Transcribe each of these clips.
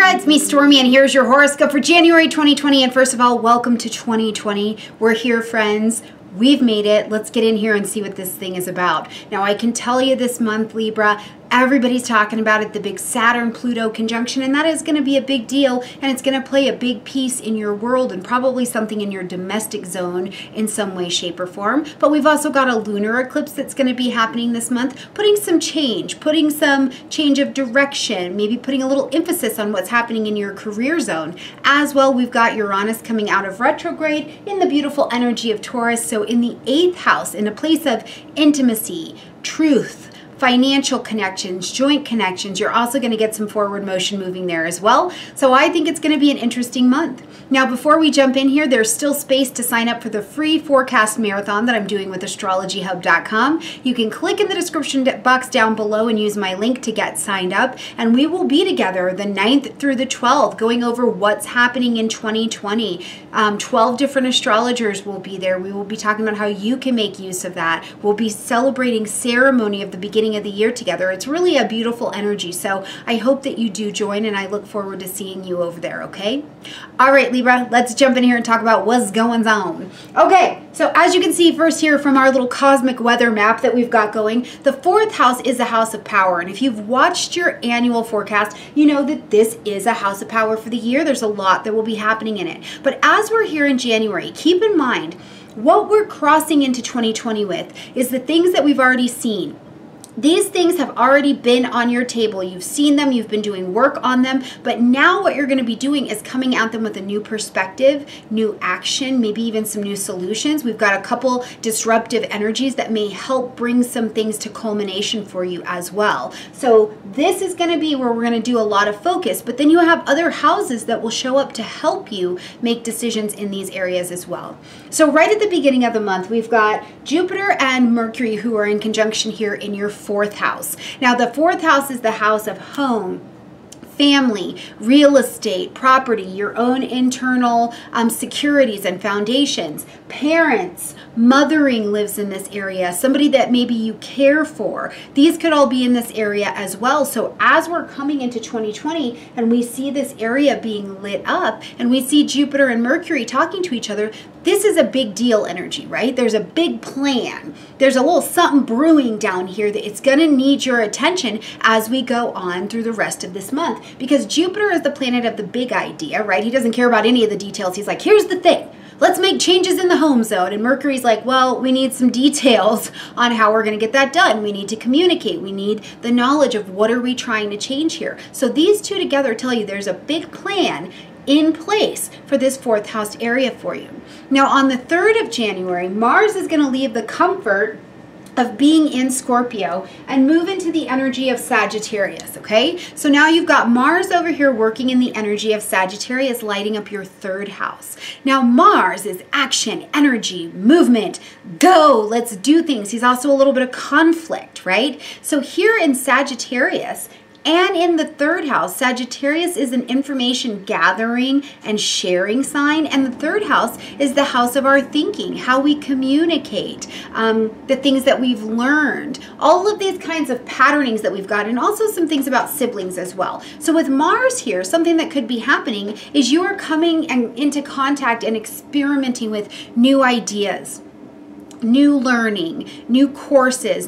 Libra, it's me, Stormie, and here's your horoscope for January 2020. And first of all, welcome to 2020. We're here, friends. We've made it. Let's get in here and see what this thing is about. Now, I can tell you this month, Libra, everybody's talking about it, the big Saturn-Pluto conjunction, and that is going to be a big deal, and it's going to play a big piece in your world and probably something in your domestic zone in some way, shape, or form. But we've also got a lunar eclipse that's going to be happening this month, putting some change of direction, maybe putting a little emphasis on what's happening in your career zone. As well, we've got Uranus coming out of retrograde in the beautiful energy of Taurus, so in the 8th house, in a place of intimacy, truth, financial connections, joint connections. You're also going to get some forward motion moving there as well. So I think it's going to be an interesting month. Now, before we jump in here, there's still space to sign up for the free forecast marathon that I'm doing with astrologyhub.com. You can click in the description box down below and use my link to get signed up. And we will be together the 9th through the 12th going over what's happening in 2020. 12 different astrologers will be there. We will be talking about how you can make use of that. We'll be celebrating ceremony of the beginning of the year together. It's really a beautiful energy. So I hope that you do join, and I look forward to seeing you over there, okay? All right, Libra, let's jump in here and talk about what's going on. Okay, so as you can see first here from our little cosmic weather map that we've got going, the 4th house is the house of power. And if you've watched your annual forecast, you know that this is a house of power for the year. There's a lot that will be happening in it. But as we're here in January, keep in mind what we're crossing into 2020 with is the things that we've already seen. These things have already been on your table. You've seen them, you've been doing work on them, but now what you're going to be doing is coming at them with a new perspective, new action, maybe even some new solutions. We've got a couple disruptive energies that may help bring some things to culmination for you as well. So this is going to be where we're going to do a lot of focus, but then you have other houses that will show up to help you make decisions in these areas as well. So right at the beginning of the month, we've got Jupiter and Mercury who are in conjunction here in your 4th house. Now, the 4th house is the house of home, family, real estate, property, your own internal securities and foundations, parents, mothering lives in this area, somebody that maybe you care for. These could all be in this area as well. So as we're coming into 2020 and we see this area being lit up and we see Jupiter and Mercury talking to each other, this is a big deal energy, right? There's a big plan. There's a little something brewing down here that it's going to need your attention as we go on through the rest of this month. Because Jupiter is the planet of the big idea, right? He doesn't care about any of the details. He's like, here's the thing. Let's make changes in the home zone. And Mercury's like, well, we need some details on how we're going to get that done. We need to communicate. We need the knowledge of what are we trying to change here. So these two together tell you there's a big plan in place for this 4th house area for you. Now, on the 3rd of January, Mars is going to leave the comfort of being in Scorpio and move into the energy of Sagittarius, okay? So now you've got Mars over here working in the energy of Sagittarius, lighting up your 3rd house. Now, Mars is action, energy, movement, go, let's do things. He's also a little bit of conflict, right? So here in Sagittarius, and in the 3rd house, Sagittarius is an information gathering and sharing sign. And the 3rd house is the house of our thinking, how we communicate, the things that we've learned, all of these kinds of patternings that we've got, and also some things about siblings as well. So with Mars here, something that could be happening is you are coming into contact and experimenting with new ideas, new learning, new courses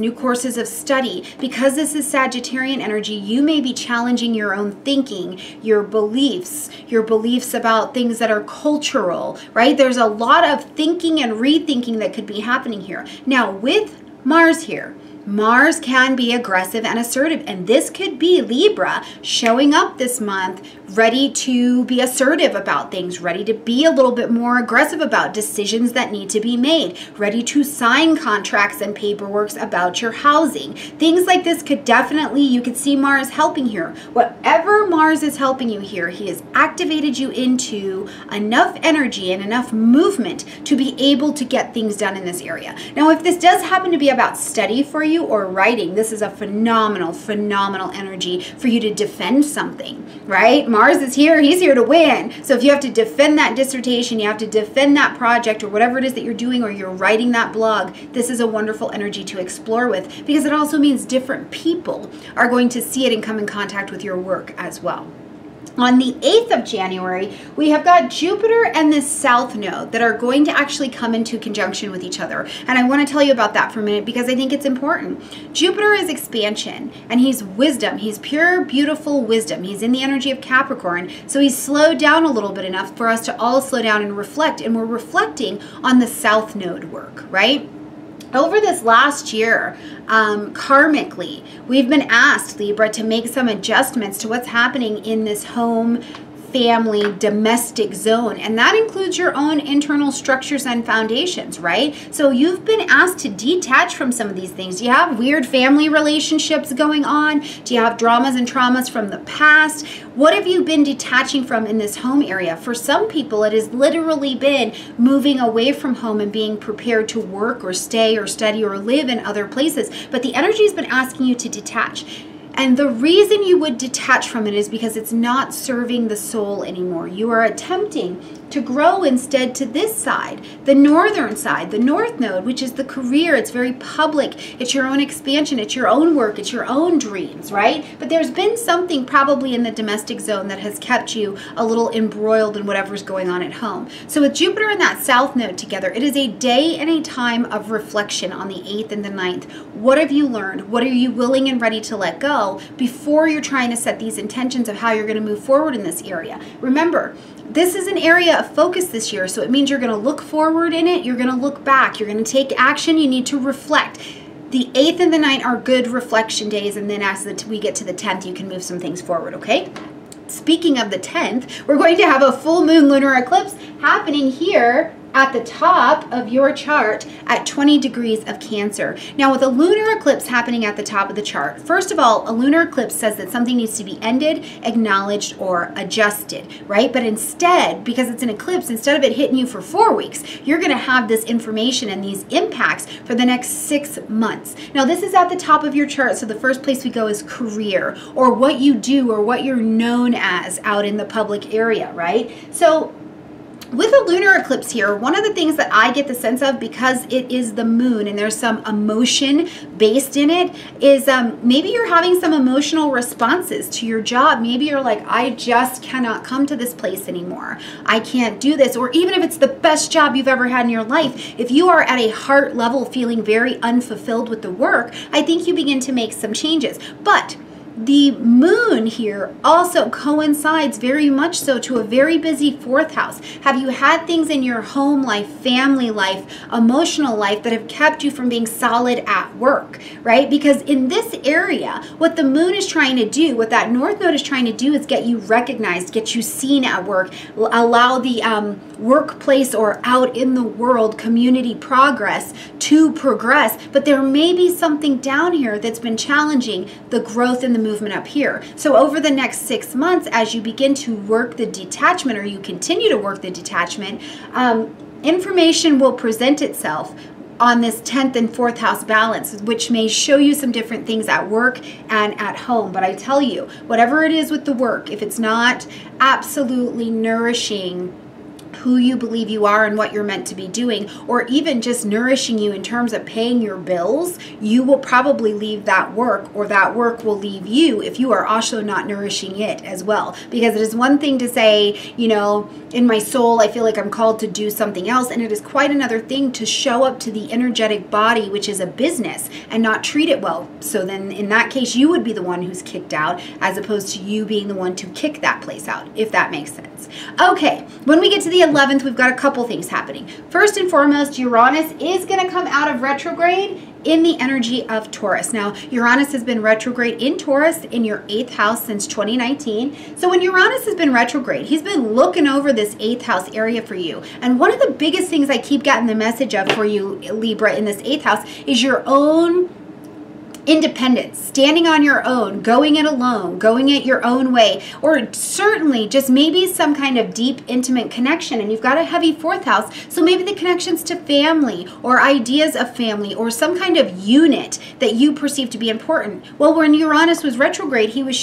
of study. Because this is Sagittarian energy, you may be challenging your own thinking, your beliefs about things that are cultural, right? There's a lot of thinking and rethinking that could be happening here. Now, with Mars here, Mars can be aggressive and assertive, and this could be Libra showing up this month ready to be assertive about things, ready to be a little bit more aggressive about decisions that need to be made, ready to sign contracts and paperwork about your housing. Things like this could definitely, you could see Mars helping here. Whatever Mars is helping you here, he has activated you into enough energy and enough movement to be able to get things done in this area. Now, if this does happen to be about study for you, or writing, this is a phenomenal energy for you to defend something, right? Mars is here, he's here to win. So if you have to defend that dissertation, you have to defend that project or whatever it is that you're doing, or you're writing that blog, this is a wonderful energy to explore with, because it also means different people are going to see it and come in contact with your work as well. On the 8th of January, we have got Jupiter and this South Node that are going to actually come into conjunction with each other. And I want to tell you about that for a minute because I think it's important. Jupiter is expansion and he's wisdom. He's pure, beautiful wisdom. He's in the energy of Capricorn. So he's slowed down a little bit enough for us to all slow down and reflect. And we're reflecting on the South Node work, right? Over this last year, karmically, we've been asked, Libra, to make some adjustments to what's happening in this home, family, domestic zone. And that includes your own internal structures and foundations, right? So you've been asked to detach from some of these things. Do you have weird family relationships going on? Do you have dramas and traumas from the past? What have you been detaching from in this home area? For some people, it has literally been moving away from home and being prepared to work or stay or study or live in other places. But the energy has been asking you to detach. And the reason you would detach from it is because it's not serving the soul anymore. You are attempting to grow instead to this side, the northern side, the North Node, which is the career. It's very public. It's your own expansion. It's your own work. It's your own dreams, right? But there's been something probably in the domestic zone that has kept you a little embroiled in whatever's going on at home. So with Jupiter and that South Node together, it is a day and a time of reflection on the 8th and the 9th. What have you learned? What are you willing and ready to let go before you're trying to set these intentions of how you're going to move forward in this area? Remember, this is an area of focus this year, so it means you're going to look forward in it, you're going to look back, you're going to take action, you need to reflect. The 8th and the 9th are good reflection days, and then as we get to the 10th, you can move some things forward, okay? Speaking of the 10th, we're going to have a full moon lunar eclipse happening here at the top of your chart at 20 degrees of Cancer. Now, with a lunar eclipse happening at the top of the chart, first of all, a lunar eclipse says that something needs to be ended, acknowledged, or adjusted, right? But instead, because it's an eclipse, instead of it hitting you for 4 weeks, you're gonna have this information and these impacts for the next 6 months. Now, this is at the top of your chart, so the first place we go is career, or what you do, or what you're known as out in the public area, right? So, with a lunar eclipse here, one of the things that I get the sense of, because it is the moon and there's some emotion based in it, is maybe you're having some emotional responses to your job. Maybe you're like, I just cannot come to this place anymore. I can't do this. Or even if it's the best job you've ever had in your life, if you are at a heart level feeling very unfulfilled with the work, I think you begin to make some changes. But the moon here also coincides very much so to a very busy 4th house. Have you had things in your home life, family life, emotional life that have kept you from being solid at work, right? Because in this area, what the moon is trying to do, what that North Node is trying to do, is get you recognized, get you seen at work, allow the workplace or out in the world community progress to progress. But there may be something down here that's been challenging the growth and the movement up here. So over the next 6 months, as you begin to work the detachment, or you continue to work the detachment, information will present itself on this 10th and 4th house balance, which may show you some different things at work and at home. But I tell you, whatever it is with the work, if it's not absolutely nourishing who you believe you are and what you're meant to be doing, or even just nourishing you in terms of paying your bills, you will probably leave that work, or that work will leave you if you are also not nourishing it as well. Because it is one thing to say, you know, in my soul, I feel like I'm called to do something else. And it is quite another thing to show up to the energetic body, which is a business, and not treat it well. So then in that case, you would be the one who's kicked out, as opposed to you being the one to kick that place out, if that makes sense. Okay, when we get to the 11th, we've got a couple things happening. First and foremost, Uranus is going to come out of retrograde in the energy of Taurus. Now, Uranus has been retrograde in Taurus in your 8th house since 2019. So when Uranus has been retrograde, he's been looking over this 8th house area for you. And one of the biggest things I keep getting the message of for you, Libra, in this 8th house is your own independence, standing on your own, going it alone, going it your own way, or certainly just maybe some kind of deep, intimate connection. And you've got a heavy 4th house, so maybe the connections to family or ideas of family or some kind of unit that you perceive to be important. Well, when Uranus was retrograde, he was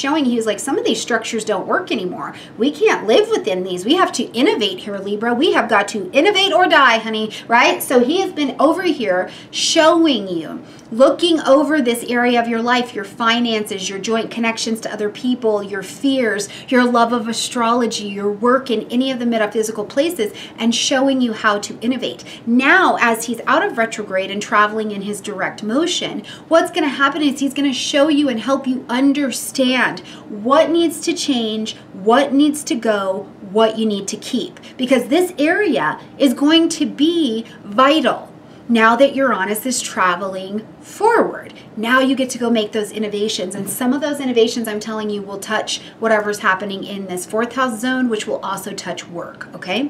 like, some of these structures don't work anymore. We can't live within these. We have to innovate here, Libra. We have got to innovate or die, honey, right? So he has been over here showing you looking over this area of your life, your finances, your joint connections to other people, your fears, your love of astrology, your work in any of the metaphysical places, and showing you how to innovate. Now, as he's out of retrograde and traveling in his direct motion, what's going to happen is he's going to show you and help you understand what needs to change, what needs to go, what you need to keep, because this area is going to be vital now that Uranus is traveling forward. Now you get to go make those innovations, and some of those innovations, I'm telling you, will touch whatever's happening in this 4th house zone, which will also touch work, okay?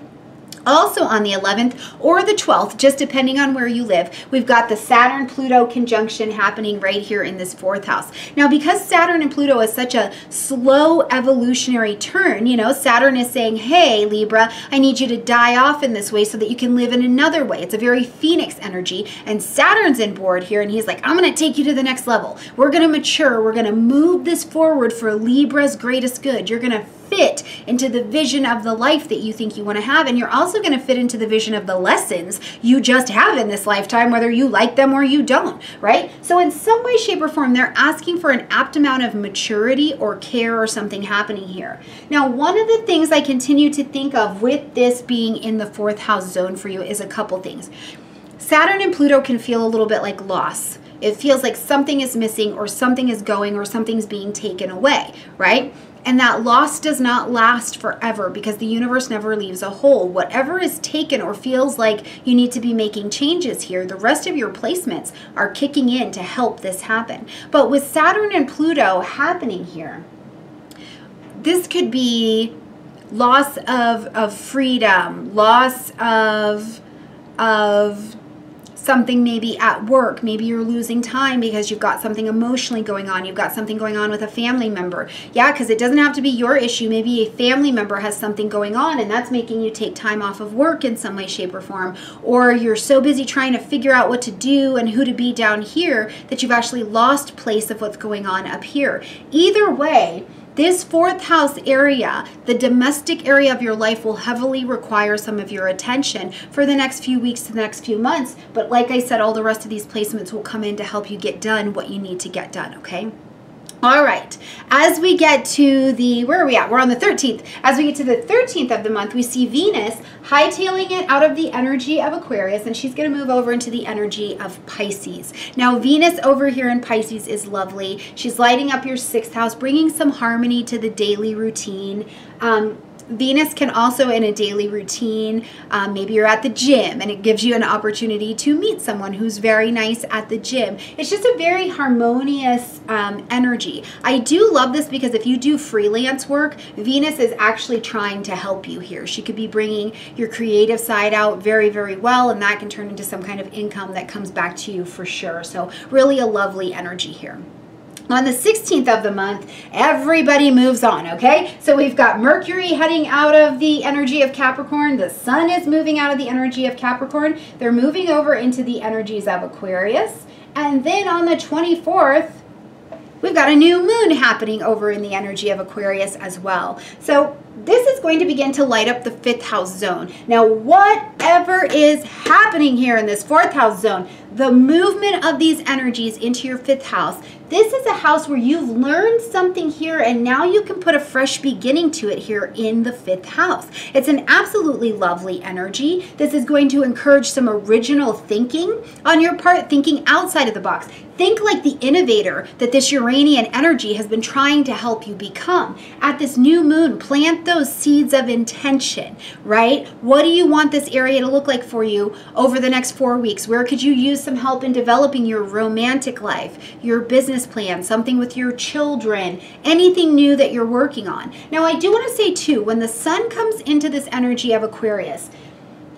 Also on the 11th or the 12th, just depending on where you live, we've got the Saturn-Pluto conjunction happening right here in this 4th house. Now, because Saturn and Pluto is such a slow evolutionary turn, you know, Saturn is saying, hey, Libra, I need you to die off in this way so that you can live in another way. It's a very Phoenix energy, and Saturn's on board here, and he's like, I'm going to take you to the next level. We're going to mature. We're going to move this forward for Libra's greatest good. You're going to fit into the vision of the life that you think you want to have, and you're also going to fit into the vision of the lessons you just have in this lifetime, whether you like them or you don't, right? So in some way, shape, or form, they're asking for an apt amount of maturity or care or something happening here. Now, one of the things I continue to think of with this being in the 4th house zone for you is a couple things. Saturn and Pluto can feel a little bit like loss. It feels like something is missing or something is going or something's being taken away, right? And that loss does not last forever because the universe never leaves a hole. Whatever is taken or feels like you need to be making changes here, the rest of your placements are kicking in to help this happen. But with Saturn and Pluto happening here, this could be loss of freedom, loss of something maybe at work. Maybe you're losing time because you've got something emotionally going on. You've got something going on with a family member. Yeah, because it doesn't have to be your issue. Maybe a family member has something going on, and that's making you take time off of work in some way, shape, or form. Or you're so busy trying to figure out what to do and who to be down here that you've actually lost place of what's going on up here. Either way, this 4th house area, the domestic area of your life, will heavily require some of your attention for the next few weeks to the next few months. But like I said, all the rest of these placements will come in to help you get done what you need to get done, okay? All right, as we get to the, where are we at? We're on the 13th. As we get to the 13th of the month, we see Venus hightailing it out of the energy of Aquarius, and she's going to move over into the energy of Pisces. Now, Venus over here in Pisces is lovely. She's lighting up your 6th house, bringing some harmony to the daily routine. Venus can also, in a daily routine, maybe you're at the gym and it gives you an opportunity to meet someone who's very nice at the gym. It's just a very harmonious energy. I do love this because if you do freelance work, Venus is actually trying to help you here. She could be bringing your creative side out very, very well, and that can turn into some kind of income that comes back to you for sure. So really a lovely energy here. On the 16th of the month, everybody moves on, okay? So we've got Mercury heading out of the energy of Capricorn. The Sun is moving out of the energy of Capricorn. They're moving over into the energies of Aquarius. And then on the 24th, we've got a new moon happening over in the energy of Aquarius as well. So this is going to begin to light up the 5th house zone. Now, whatever is happening here in this 4th house zone, the movement of these energies into your 5th house, this is a house where you've learned something here, and now you can put a fresh beginning to it here in the 5th house. It's an absolutely lovely energy. This is going to encourage some original thinking on your part, thinking outside of the box. Think like the innovator that this Uranian energy has been trying to help you become. At this new moon, plant those seeds of intention, right? What do you want this area to look like for you over the next 4 weeks? Where could you use some help in developing your romantic life, your business plan, something with your children, anything new that you're working on? Now, I do want to say too, when the Sun comes into this energy of Aquarius,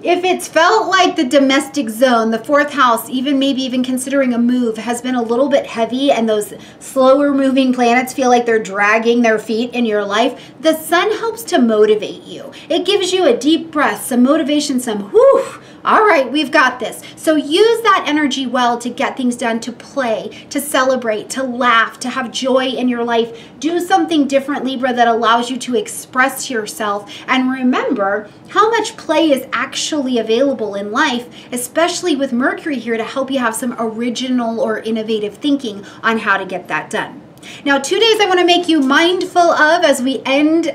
if it's felt like the domestic zone, the 4th house, even maybe even considering a move, has been a little bit heavy, and those slower moving planets feel like they're dragging their feet in your life, the Sun helps to motivate you. It gives you a deep breath, some motivation, some whew, all right, we've got this. So use that energy well to get things done, to play, to celebrate, to laugh, to have joy in your life. Do something different, Libra, that allows you to express yourself. And remember how much play is actually available in life, especially with Mercury here to help you have some original or innovative thinking on how to get that done. Now, 2 days I want to make you mindful of as we end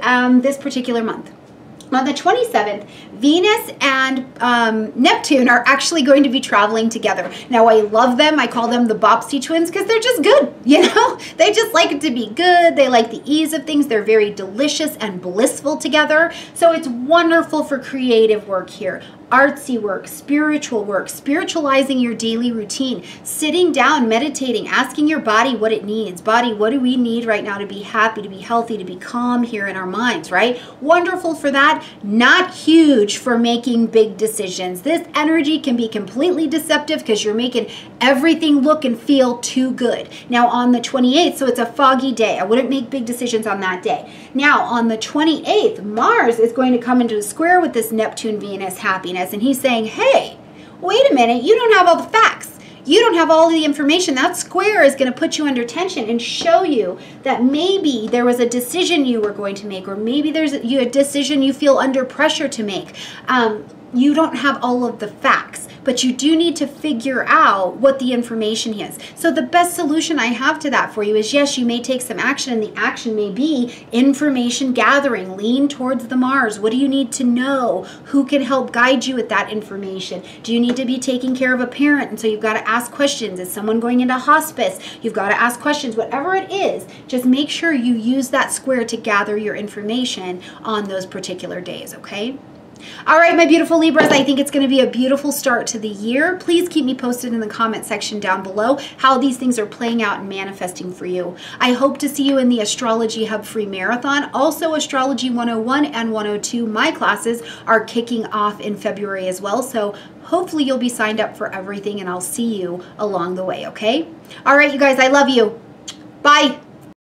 this particular month. On the 27th, Venus and Neptune are actually going to be traveling together. Now, I love them. I call them the Bopsy twins because they're just good, you know? They just like it to be good. They like the ease of things. They're very delicious and blissful together. So it's wonderful for creative work here. Artsy work, spiritual work, spiritualizing your daily routine, sitting down, meditating, asking your body what it needs. Body, what do we need right now to be happy, to be healthy, to be calm here in our minds, right? Wonderful for that, not huge for making big decisions. This energy can be completely deceptive because you're making everything look and feel too good. Now on the 28th, so it's a foggy day. I wouldn't make big decisions on that day. Now on the 28th, Mars is going to come into a square with this Neptune-Venus happiness. And he's saying, hey, wait a minute, you don't have all the facts. You don't have all the information. That square is going to put you under tension and show you that maybe there was a decision you were going to make, or maybe there's a decision you feel under pressure to make. You don't have all of the facts, but you do need to figure out what the information is. So the best solution I have to that for you is, yes, you may take some action, and the action may be information gathering. Lean towards the Mars. What do you need to know? Who can help guide you with that information? Do you need to be taking care of a parent? And so you've got to ask questions. Is someone going into hospice? You've got to ask questions. Whatever it is, just make sure you use that square to gather your information on those particular days, okay? All right, my beautiful Libras, I think it's going to be a beautiful start to the year. Please keep me posted in the comment section down below how these things are playing out and manifesting for you. I hope to see you in the Astrology Hub free marathon. Also, Astrology 101 and 102, my classes, are kicking off in February as well. So hopefully you'll be signed up for everything, and I'll see you along the way, okay? All right, you guys, I love you. Bye.